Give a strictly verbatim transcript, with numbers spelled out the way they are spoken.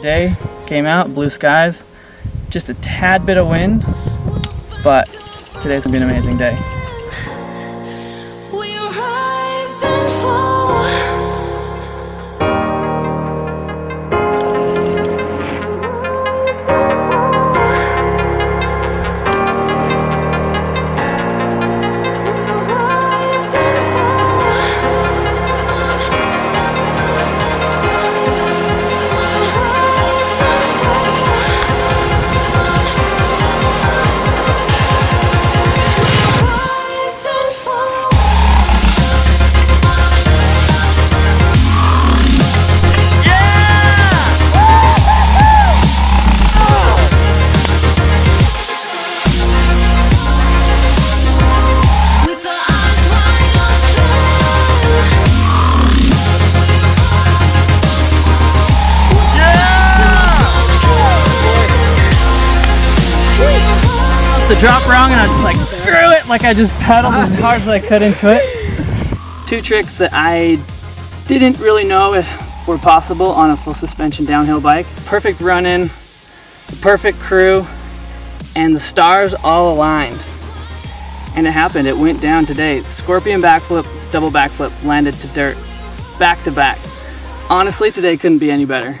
Day came out, blue skies, just a tad bit of wind, but today's gonna be an amazing day. We rise and the drop wrong, and I was just like, screw it! Like I just pedaled as hard as I could into it. Two tricks that I didn't really know if were possible on a full suspension downhill bike. Perfect run-in, perfect crew, and the stars all aligned. And it happened, it went down today. Scorpion backflip, double backflip, landed to dirt, back to back. Honestly, today couldn't be any better.